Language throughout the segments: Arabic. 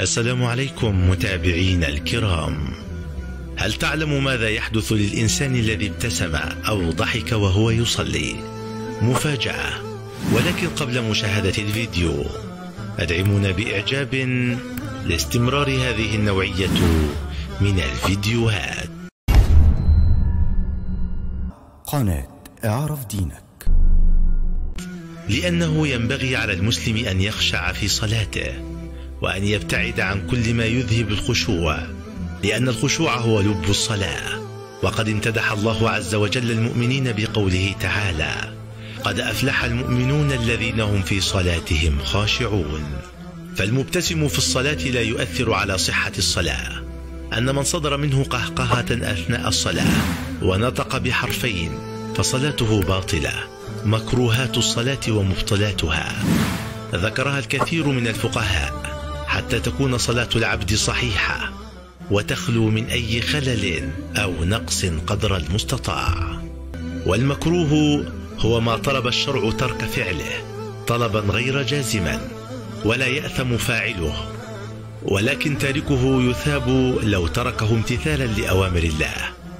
السلام عليكم متابعين الكرام. هل تعلم ماذا يحدث للإنسان الذي ابتسم أو ضحك وهو يصلي؟ مفاجأة. ولكن قبل مشاهدة الفيديو أدعمونا بإعجاب لاستمرار هذه النوعية من الفيديوهات. قناة اعرف دينك. لأنه ينبغي على المسلم أن يخشع في صلاته وأن يبتعد عن كل ما يذهب الخشوع، لأن الخشوع هو لب الصلاة. وقد امتدح الله عز وجل المؤمنين بقوله تعالى: قد أفلح المؤمنون الذين هم في صلاتهم خاشعون. فالمبتسم في الصلاة لا يؤثر على صحة الصلاة. أن من صدر منه قهقهة أثناء الصلاة ونطق بحرفين فصلاته باطلة. مكروهات الصلاة ومبطلاتها ذكرها الكثير من الفقهاء، حتى تكون صلاة العبد صحيحة وتخلو من أي خلل أو نقص قدر المستطاع. والمكروه هو ما طلب الشرع ترك فعله طلبا غير جازما ولا يأثم فاعله، ولكن تاركه يثاب لو تركه امتثالا لأوامر الله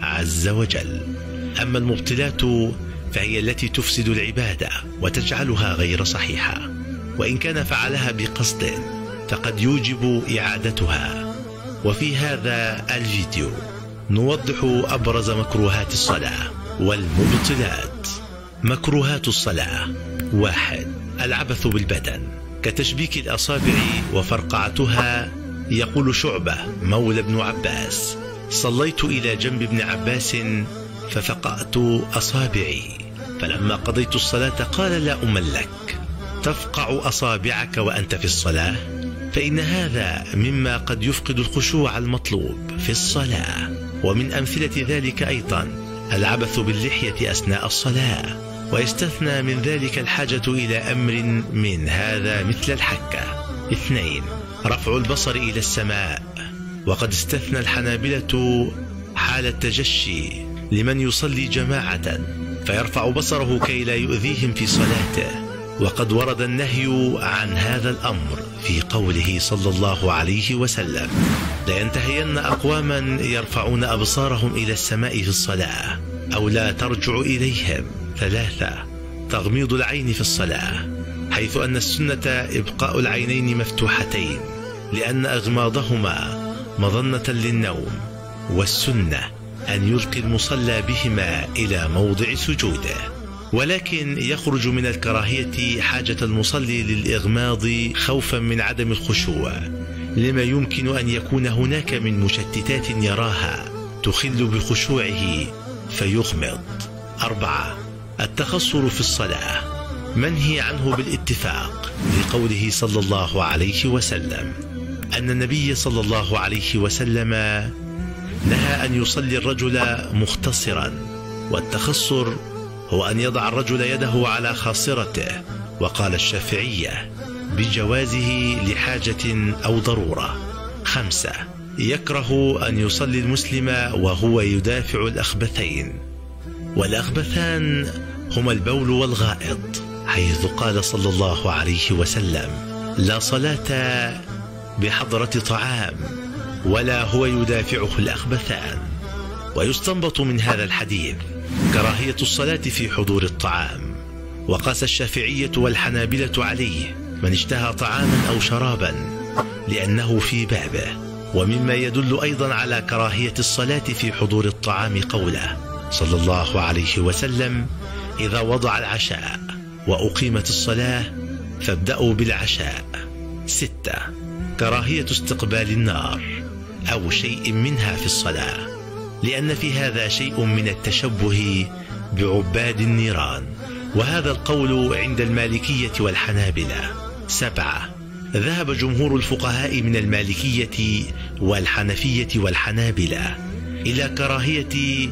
عز وجل. أما المبطلات فهي التي تفسد العبادة وتجعلها غير صحيحة، وإن كان فعلها بقصد فقد يوجب إعادتها. وفي هذا الفيديو نوضح أبرز مكروهات الصلاة والمبطلات. مكروهات الصلاة: 1. العبث بالبدن كتشبيك الأصابع وفرقعتها. يقول شعبة مولى ابن عباس: صليت إلى جنب ابن عباس ففقأت أصابعي، فلما قضيت الصلاة قال: لا أملك تفقع أصابعك وأنت في الصلاة، فإن هذا مما قد يفقد الخشوع المطلوب في الصلاة. ومن أمثلة ذلك أيضا العبث باللحية أثناء الصلاة، ويستثنى من ذلك الحاجة إلى أمر من هذا مثل الحكة. 2. رفع البصر إلى السماء، وقد استثنى الحنابلة حال التجشي لمن يصلي جماعة فيرفع بصره كي لا يؤذيهم في صلاته، وقد ورد النهي عن هذا الأمر في قوله صلى الله عليه وسلم: لا ينتهين أقواما يرفعون أبصارهم إلى السماء في الصلاة أو لا ترجع إليهم. 3. تغميض العين في الصلاة، حيث أن السنة إبقاء العينين مفتوحتين لأن أغماضهما مظنة للنوم، والسنة أن يلقي المصلى بهما إلى موضع سجوده، ولكن يخرج من الكراهية حاجة المصلي للإغماض خوفا من عدم الخشوع لما يمكن أن يكون هناك من مشتتات يراها تخل بخشوعه فيغمض. 4. التخصر في الصلاة منهي عنه بالاتفاق، لقوله صلى الله عليه وسلم أن النبي صلى الله عليه وسلم نهى أن يصلي الرجل مختصرا، والتخصر هو أن يضع الرجل يده على خاصرته. وقال الشافعية بجوازه لحاجة أو ضرورة. 5. يكره أن يصلي المسلم وهو يدافع الأخبثين، والأخبثان هما البول والغائط، حيث قال صلى الله عليه وسلم: لا صلاة بحضرة طعام ولا هو يدافعه الأخبثان. ويستنبط من هذا الحديث كراهية الصلاة في حضور الطعام، وقاس الشافعية والحنابلة عليه من اشتهى طعاما أو شرابا لأنه في بابه. ومما يدل أيضا على كراهية الصلاة في حضور الطعام قوله صلى الله عليه وسلم: إذا وضع العشاء وأقيمت الصلاة فابدأوا بالعشاء. 6. كراهية استقبال النار أو شيء منها في الصلاة، لأن في هذا شيء من التشبه بعباد النيران، وهذا القول عند المالكية والحنابلة. 7. ذهب جمهور الفقهاء من المالكية والحنفية والحنابلة إلى كراهية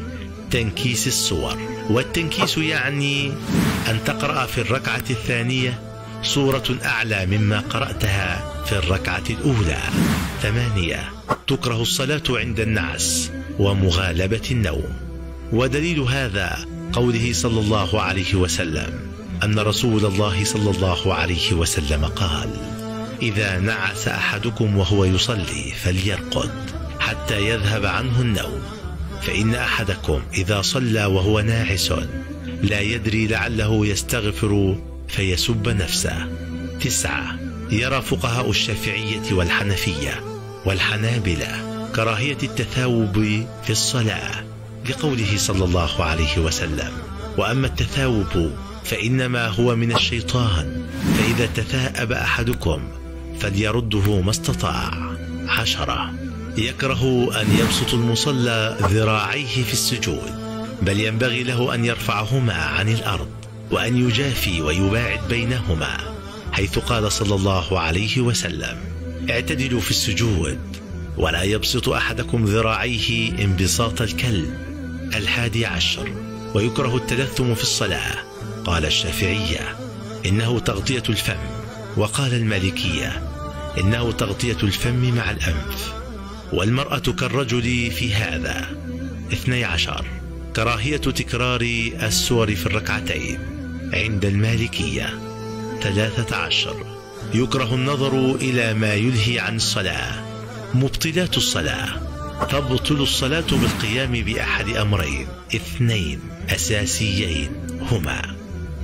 تنكيس السور، والتنكيس يعني أن تقرأ في الركعة الثانية سورة أعلى مما قرأتها في الركعة الأولى. 8. تكره الصلاة عند النعس ومغالبة النوم، ودليل هذا قوله صلى الله عليه وسلم أن رسول الله صلى الله عليه وسلم قال: إذا نعس أحدكم وهو يصلي فليرقد حتى يذهب عنه النوم، فإن أحدكم إذا صلى وهو ناعس لا يدري لعله يستغفر فيسب نفسه. 9. يرى فقهاء الشافعية والحنفية والحنابلة كراهية التثاوب في الصلاة لقوله صلى الله عليه وسلم: وأما التثاوب فإنما هو من الشيطان، فإذا تثاءب أحدكم فليرده ما استطاع. 10. يكره أن يبسط المصلى ذراعيه في السجود، بل ينبغي له أن يرفعهما عن الأرض وأن يجافي ويباعد بينهما، حيث قال صلى الله عليه وسلم: اعتدلوا في السجود ولا يبسط أحدكم ذراعيه انبساط الكلب. 11. ويكره التلثم في الصلاة، قال الشافعية: إنه تغطية الفم، وقال المالكية: إنه تغطية الفم مع الأنف، والمرأة كالرجل في هذا. 12. كراهية تكرار السور في الركعتين عند المالكية. 13. يكره النظر إلى ما يلهي عن الصلاة. مبطلات الصلاة: تبطل الصلاة بالقيام بأحد أمرين، 2 أساسيين هما: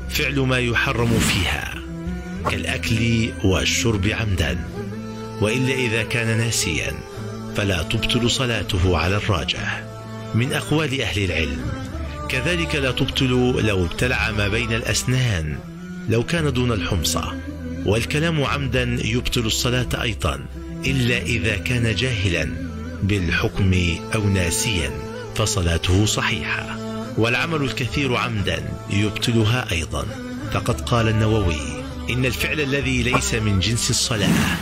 فعل ما يحرم فيها كالأكل والشرب عمدا، وإلا إذا كان ناسيا فلا تبطل صلاته على الراجح من أقوال أهل العلم. كذلك لا تبطل لو ابتلع ما بين الأسنان لو كان دون الحمصة، والكلام عمدا يبطل الصلاة أيضا إلا إذا كان جاهلا بالحكم أو ناسيا فصلاته صحيحة، والعمل الكثير عمدا يبطلها أيضا، فقد قال النووي: إن الفعل الذي ليس من جنس الصلاة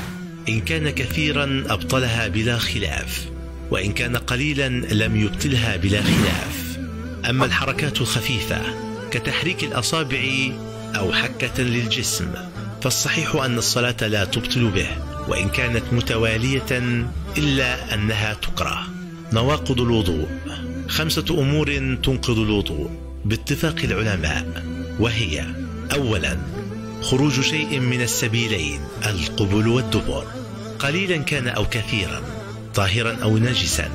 إن كان كثيرا أبطلها بلا خلاف، وإن كان قليلا لم يبطلها بلا خلاف. أما الحركات الخفيفة كتحريك الأصابع أو حكة للجسم فالصحيح أن الصلاة لا تبطل به، وإن كانت متوالية، إلا أنها تكره. نواقض الوضوء: 5 أمور تنقض الوضوء باتفاق العلماء، وهي: أولا، خروج شيء من السبيلين القبل والدبر، قليلا كان أو كثيرا، طاهرا أو نجسا،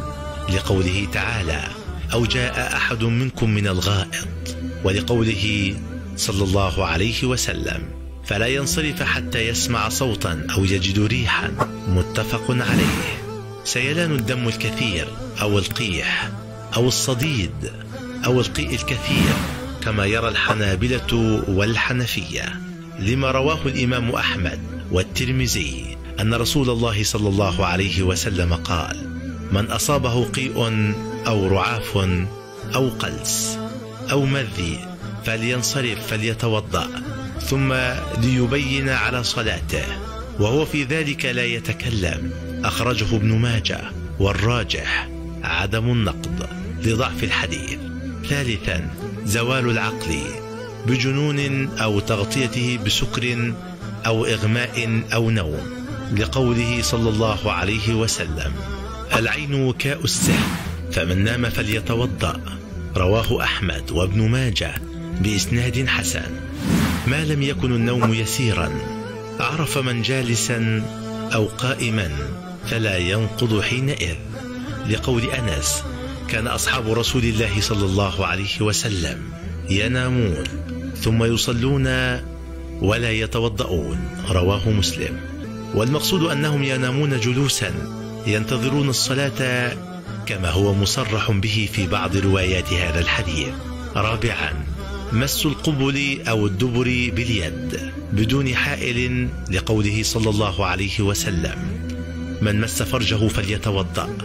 لقوله تعالى: أو جاء أحد منكم من الغائط، ولقوله صلى الله عليه وسلم: فلا ينصرف حتى يسمع صوتا أو يجد ريحا، متفق عليه. سيلان الدم الكثير أو القيح أو الصديد أو القيء الكثير، كما يرى الحنابلة والحنفية، لما رواه الإمام أحمد والترمذي أن رسول الله صلى الله عليه وسلم قال: من أصابه قيء أو رعاف أو قلس أو مذي فلينصرف فليتوضأ، ثم ليبين على صلاته، وهو في ذلك لا يتكلم. أخرجه ابن ماجه، والراجح عدم النقض لضعف الحديث. 3. زوال العقل بجنون أو تغطيته بسكر أو إغماء أو نوم، لقوله صلى الله عليه وسلم: العين وكاء السحر، فمن نام فليتوضأ، رواه أحمد وابن ماجه بإسناد حسن. ما لم يكن النوم يسيرا عرف من جالسا أو قائما فلا ينقض حينئذ، لقول أنس: كان أصحاب رسول الله صلى الله عليه وسلم ينامون ثم يصلون ولا يتوضؤون، رواه مسلم. والمقصود أنهم ينامون جلوسا ينتظرون الصلاة، كما هو مصرح به في بعض روايات هذا الحديث. 4. مس القبل أو الدبر باليد بدون حائل، لقوله صلى الله عليه وسلم: من مس فرجه فليتوضأ،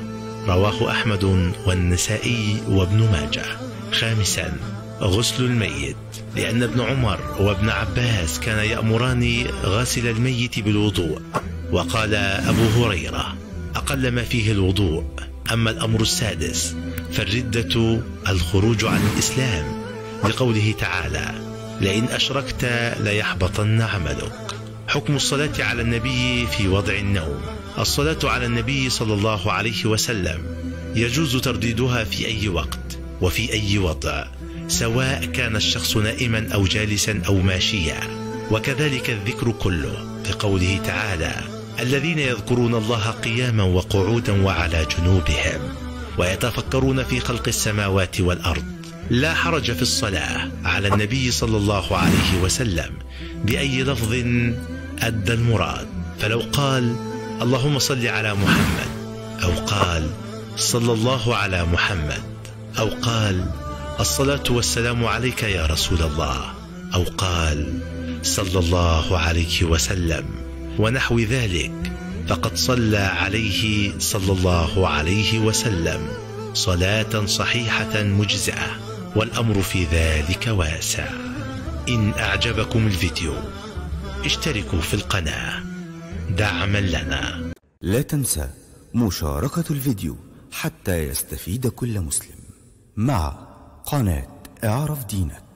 رواه أحمد والنسائي وابن ماجه. 5. غسل الميت، لأن ابن عمر وابن عباس كان يأمران غسل الميت بالوضوء، وقال أبو هريرة: أقل ما فيه الوضوء. أما الأمر السادس فالردة الخروج عن الإسلام، لقوله تعالى: لئن أشركت ليحبطن عملك. حكم الصلاة على النبي في وضع النوم: الصلاة على النبي صلى الله عليه وسلم يجوز ترديدها في أي وقت وفي أي وضع، سواء كان الشخص نائما أو جالسا أو ماشيا، وكذلك الذكر كله، منطق قوله تعالى: الذين يذكرون الله قياما وقعودا وعلى جنوبهم ويتفكرون في خلق السماوات والأرض. لا حرج في الصلاة على النبي صلى الله عليه وسلم بأي لفظ أدى المراد، فلو قال: اللهم صل على محمد، أو قال: صلى الله على محمد، أو قال: الصلاة والسلام عليك يا رسول الله، أو قال: صلى الله عليه وسلم، ونحو ذلك، فقد صلى عليه صلى الله عليه وسلم صلاة صحيحة مجزئة، والأمر في ذلك واسع. إن أعجبكم الفيديو اشتركوا في القناة دعما لنا. لا تنسى مشاركة الفيديو حتى يستفيد كل مسلم مع قناة اعرف دينك.